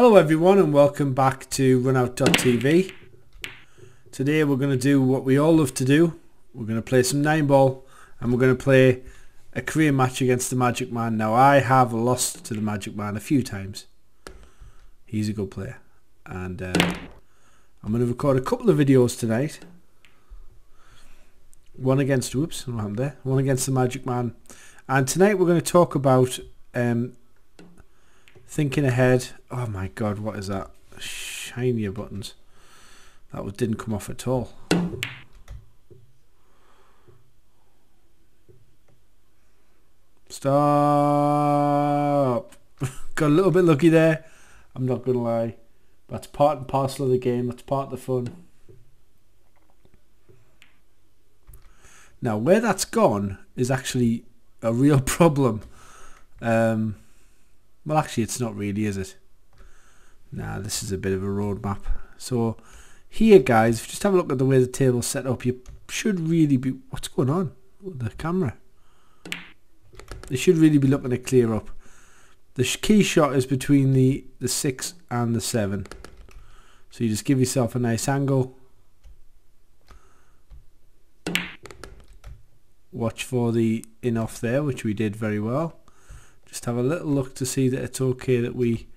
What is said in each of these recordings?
Hello everyone and welcome back to runout.tv. Today we're going to do what we all love to do. We're going to play some 9-ball and we're going to play a career match against the Magic Man. Now I have lost to the Magic Man a few times. He's a good player. And I'm going to record a couple of videos tonight. One against the Magic Man. And tonight we're going to talk about thinking ahead. Oh my god, what is that? Shinier buttons. That didn't come off at all. Stop. Got a little bit lucky there. I'm not going to lie. That's part and parcel of the game. That's part of the fun. Now, where that's gone is actually a real problem. Well, actually, it's not really, is it? Nah, this is a bit of a roadmap. So, here, guys, if you just have a look at the way the table's set up, you should really be... What's going on with the camera? They should really be looking to clear up. The key shot is between the 6 and the 7. So you just give yourself a nice angle. Watch for the in-off there, which we did very well. Just have a little look to see that it's okay that we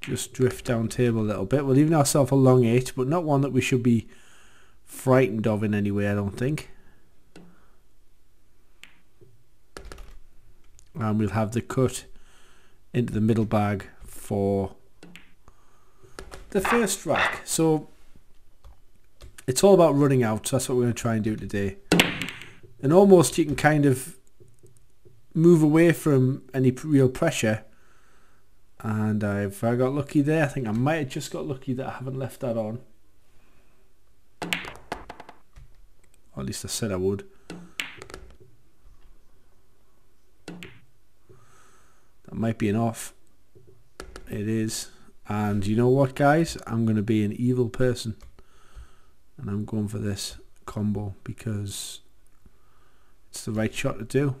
just drift down table a little bit. We're leaving ourselves a long 8, but not one that we should be frightened of in any way, I don't think. And we'll have the cut into the middle bag for the first rack. So it's all about running out, so that's what we're going to try and do today. And almost you can kind of move away from any real pressure. And if I got lucky there, I think I might have just got lucky that I haven't left that on. Or at least I said I would. That might be an off. It is. And you know what, guys? I'm going to be an evil person. And I'm going for this combo because it's the right shot to do.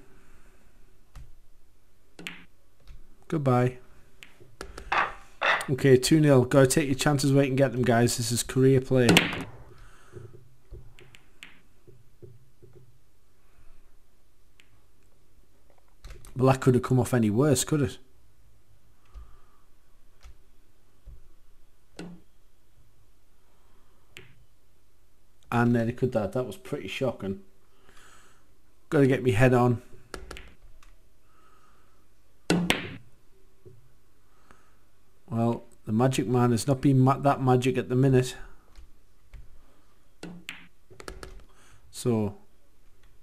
Goodbye. Okay, 2-0. Gotta take your chances where you can get them, guys. This is career play. Well, that could have come off any worse, could it? And then it could that. That was pretty shocking. Gotta get me head on. Well, the Magic Man has not been that magic at the minute. So,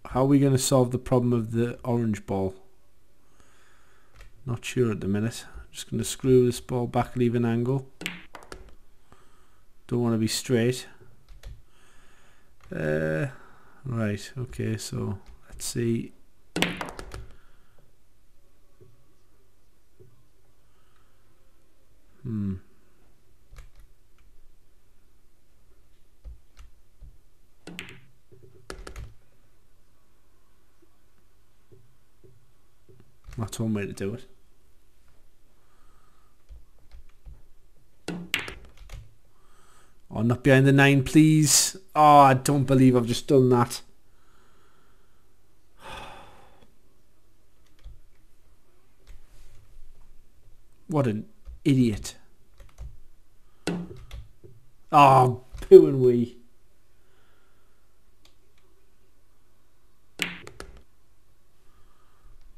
how are we going to solve the problem of the orange ball? Not sure at the minute. Just going to screw this ball back, leave an angle. Don't want to be straight. Right, okay, so let's see. That's one way to do it. Oh, not behind the 9, please. Oh, I don't believe I've just done that. What an idiot. Oh, poo and wee.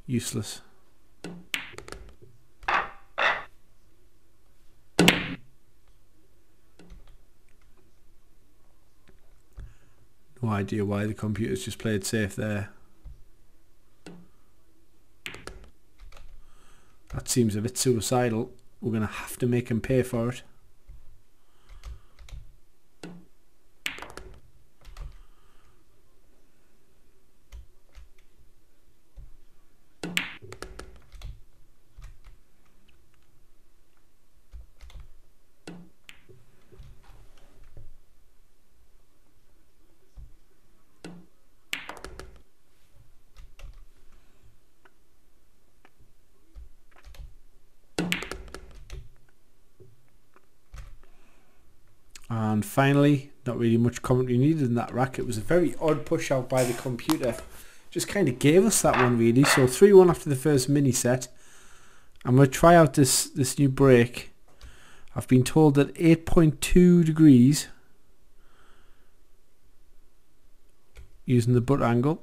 Useless. No idea why the computer's just played safe there. That seems a bit suicidal. We're going to have to make him pay for it. And finally, not really much commentary needed in that rack. It was a very odd push out by the computer. Just kind of gave us that one really. So 3-1 after the first mini set. I'm going to try out this new break. I've been told that 8.2 degrees using the butt angle.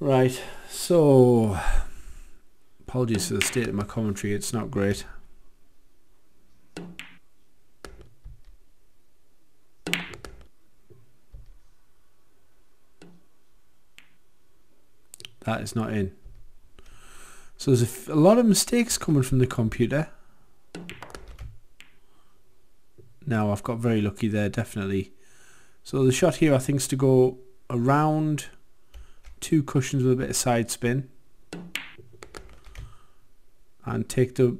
Right, so apologies for the state of my commentary, it's not great. That is not in. So there's a lot of mistakes coming from the computer. Now I've got very lucky there, definitely. So the shot here I think is to go around two cushions with a bit of side spin and take the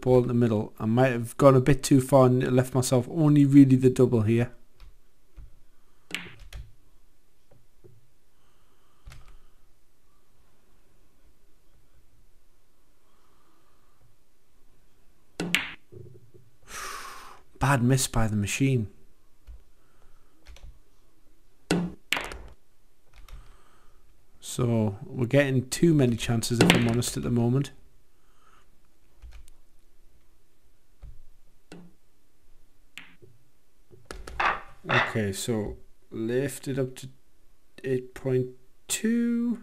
ball in the middle. I might have gone a bit too far and left myself only really the double here. Bad miss by the machine. So we're getting too many chances, if I'm honest, at the moment. Okay, so lift it up to 8.2.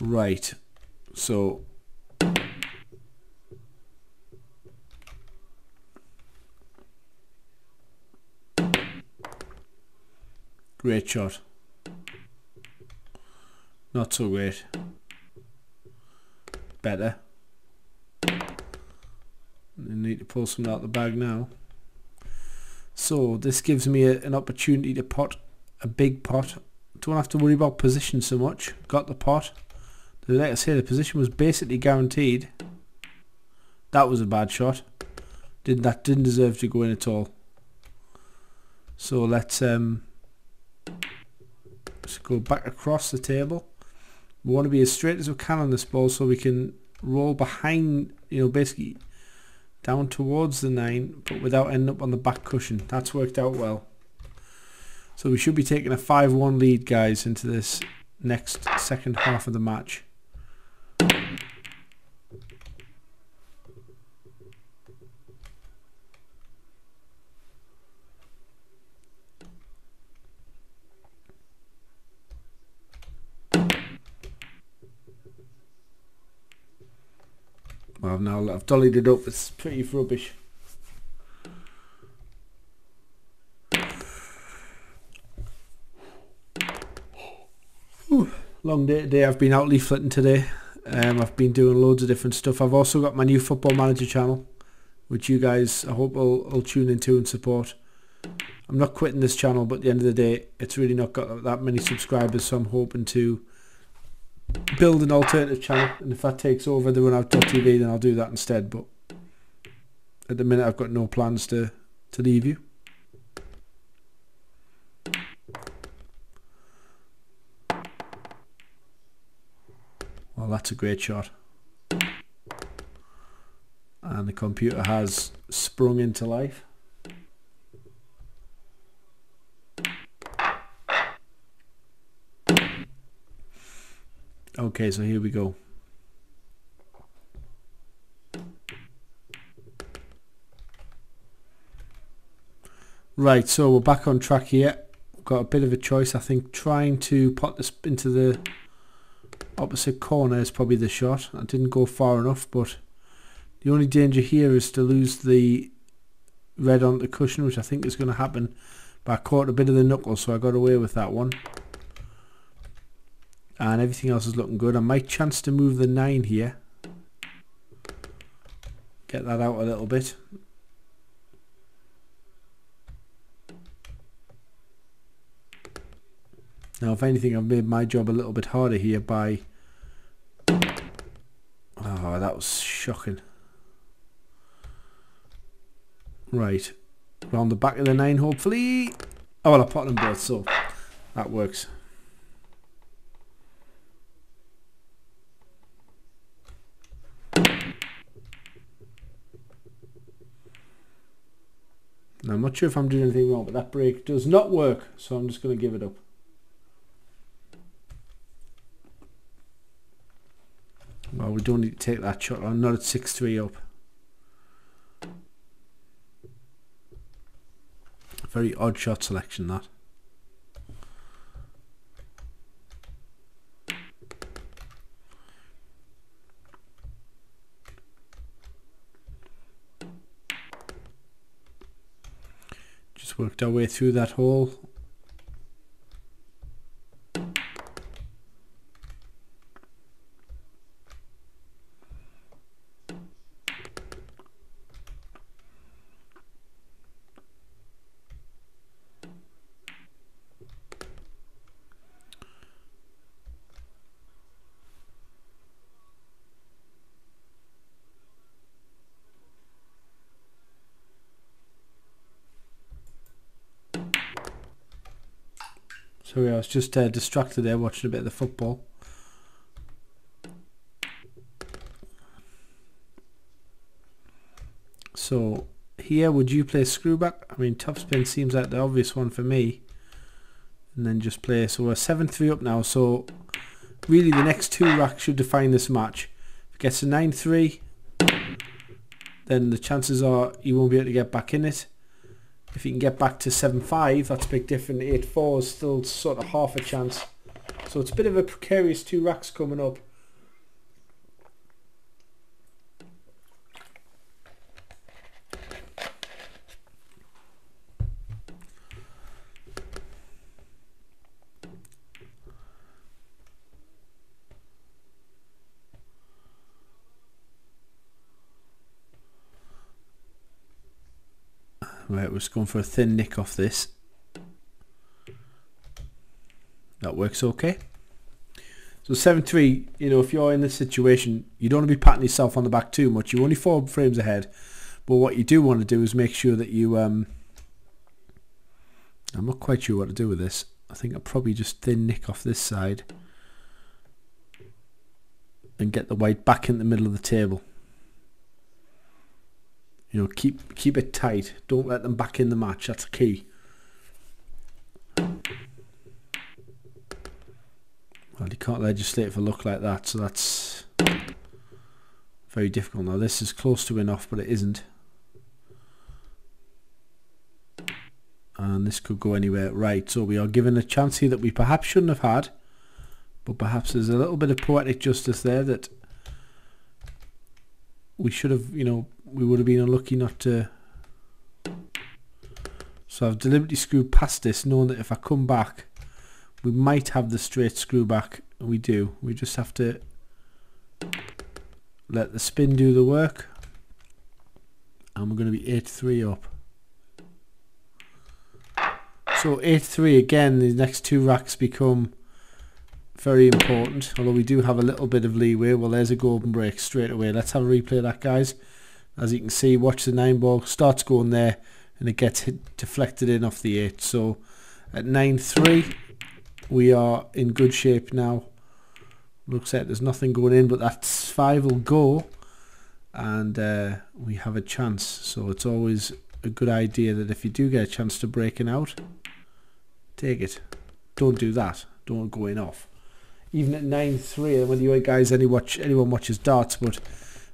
Right, so great shot, not so great, better. You need to pull some out the bag now. So this gives me an opportunity to pot a big pot. Don't have to worry about position so much. Got the pot. Let us say the position was basically guaranteed. That was a bad shot. That didn't deserve to go in at all. So let's go back across the table. We want to be as straight as we can on this ball so we can roll behind, you know, basically down towards the 9 but without ending up on the back cushion. That's worked out well. So we should be taking a 5-1 lead, guys, into this next second half of the match. Well, now I've dollied it up, it's pretty rubbish. Ooh, long day today. I've been out leafleting today. I've been doing loads of different stuff. I've also got my new Football Manager channel, which you guys, I hope, will tune into and support. I'm not quitting this channel, but at the end of the day, it's really not got that many subscribers, so I'm hoping to build an alternative channel, and if that takes over the runout.tv, then I'll do that instead, but at the minute I've got no plans to leave you. Well, that's a great shot, and the computer has sprung into life. Okay, so here we go. Right, so we're back on track here. We've got a bit of a choice, I think. Trying to pot this into the opposite corner is probably the shot. I didn't go far enough, but the only danger here is to lose the red on the cushion, which I think is going to happen. But I caught a bit of the knuckle, so I got away with that one. And everything else is looking good. I might chance to move the 9 here. Get that out a little bit. Now, if anything, I've made my job a little bit harder here by... Oh, that was shocking. Right. Round the back of the nine, hopefully. Oh, well, I potted them both, so that works. Now, I'm not sure if I'm doing anything wrong, but that break does not work, so I'm just going to give it up. Well, we don't need to take that shot. I'm not at 6-3 up. Very odd shot selection, that. Just worked our way through that hole. Sorry, I was just distracted there watching a bit of the football. So here, would you play screwback? I mean, topspin seems like the obvious one for me. And then just play. So we're 7-3 up now. So really the next two racks should define this match. If it gets a 9-3, then the chances are he won't be able to get back in it. If he can get back to 7-5, that's a big difference. 8-4 is still sort of half a chance. So it's a bit of a precarious two racks coming up. Right, we're just going for a thin nick off this. That works okay. So 7-3, you know, if you're in this situation, you don't want to be patting yourself on the back too much. You're only 4 frames ahead. But what you do want to do is make sure that you... I'm not quite sure what to do with this. I think I'll probably just thin nick off this side and get the white back in the middle of the table. You know, keep it tight. Don't let them back in the match. That's the key. Well, you can't legislate for luck like that, so that's very difficult. Now, this is close to enough, but it isn't. And this could go anywhere. Right, so we are given a chance here that we perhaps shouldn't have had, but perhaps there's a little bit of poetic justice there that we should have, you know, we would have been unlucky not to. So I've deliberately screwed past this, knowing that if I come back, we might have the straight screw back. We do. We just have to let the spin do the work. And we're going to be 8-3 up. So 8-3 again, the next two racks become very important, although we do have a little bit of leeway. Well, there's a golden break straight away. Let's have a replay of that, guys. As you can see, watch the 9 ball, starts going there, and it gets deflected in off the 8. So at 9-3, we are in good shape now. Looks like there's nothing going in, but that 5 will go, and we have a chance. So it's always a good idea that if you do get a chance to break it out, take it. Don't do that. Don't go in off. Even at 9-3, and whether you guys anyone watches darts, but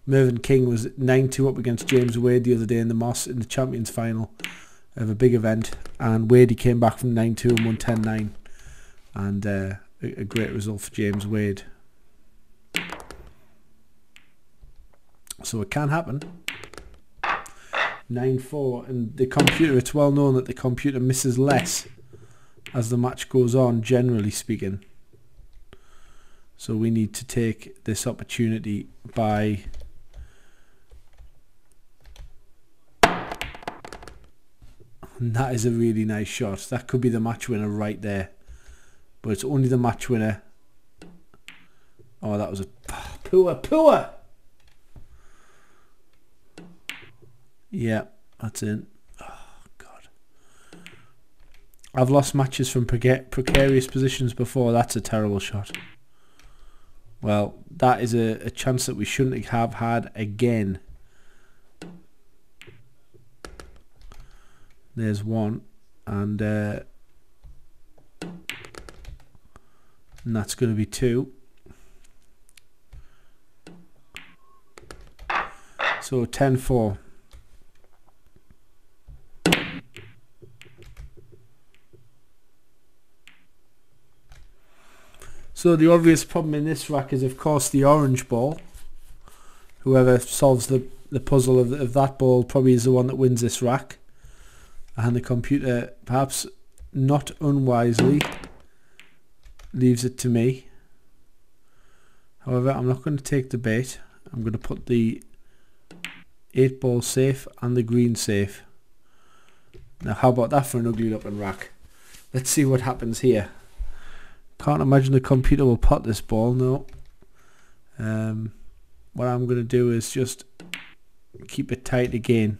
Mervyn King was 9-2 up against James Wade the other day in the Moss in the Champions Final of a big event, and Wade, he came back from 9-2 and won 10-9, and a great result for James Wade. So it can happen. 9-4, and the computer, it's well known that the computer misses less as the match goes on, generally speaking. So we need to take this opportunity by and that is a really nice shot. That could be the match winner right there. but it's only the match winner. Oh, that was a poor. Yeah, that's in. Oh, God. I've lost matches from precarious positions before. That's a terrible shot. Well, that is a chance that we shouldn't have had again. There's one. And that's going to be two. So 10-4. So the obvious problem in this rack is, of course, the orange ball. Whoever solves the puzzle of that ball probably is the one that wins this rack. And the computer, perhaps not unwisely, leaves it to me. However, I'm not going to take the bait. I'm going to put the 8 ball safe and the green safe. Now how about that for an ugly looking rack? Let's see what happens here. Can't imagine the computer will pot this ball, no. What I'm going to do is just keep it tight again.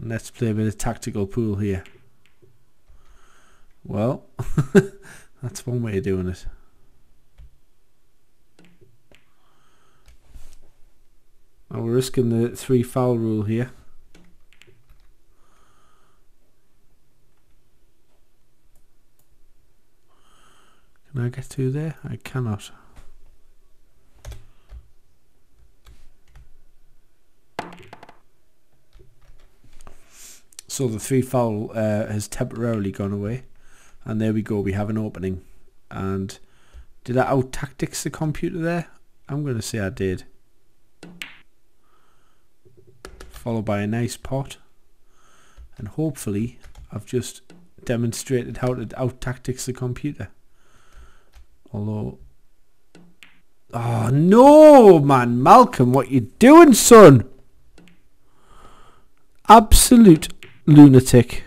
And let's play a bit of tactical pool here. Well, that's one way of doing it. Now we're risking the 3 foul rule here. Can I get through there? I cannot. So the 3 foul has temporarily gone away. And there we go, we have an opening. And did I out tactics the computer there? I'm going to say I did. Followed by a nice pot. And hopefully I've just demonstrated how to out tactics the computer. Although... Oh no, man, Malcolm, what you doing, son? Absolute lunatic.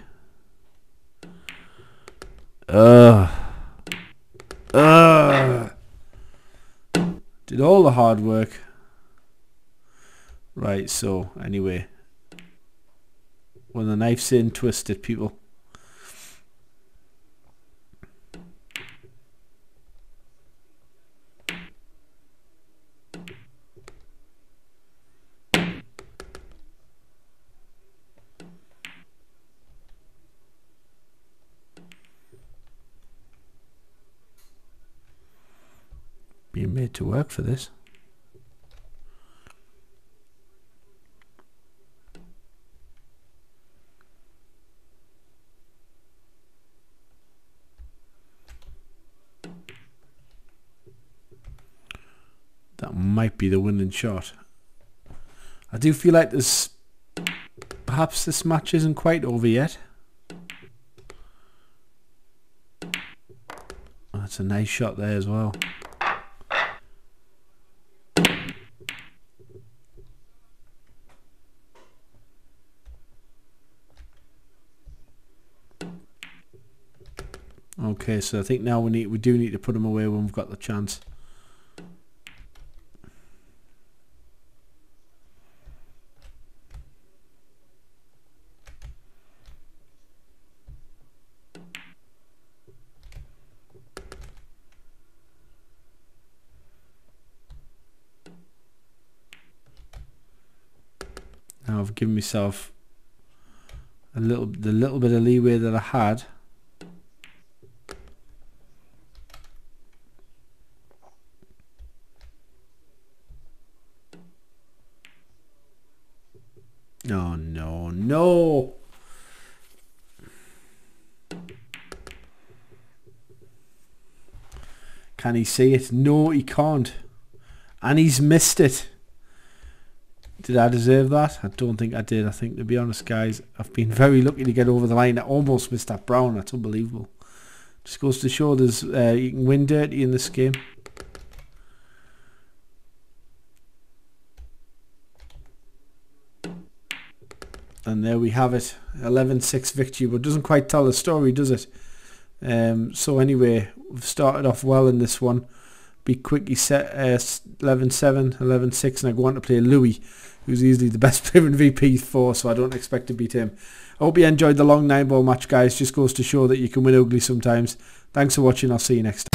Did all the hard work. Right, so anyway, when the knife's in, twist it, people. Being made to work for this. That might be the winning shot. I do feel like this, perhaps this match isn't quite over yet. That's a nice shot there as well. Okay, so I think now we do need to put them away when we've got the chance. Now I've given myself the little bit of leeway that I had. No, no, no. Can he see it? No, he can't. And he's missed it. Did I deserve that? I don't think I did. I think, to be honest, guys, I've been very lucky to get over the line. I almost missed that brown. That's unbelievable. Just goes to show there's you can win dirty in this game. And there we have it, 11-6 victory, but doesn't quite tell the story, does it? So anyway, we've started off well in this one. Big quickie set 11-7, 11-6, and I go on to play Louis, who's easily the best player in VP4, so I don't expect to beat him. I hope you enjoyed the long 9-ball match, guys. Just goes to show that you can win ugly sometimes. Thanks for watching. I'll see you next time.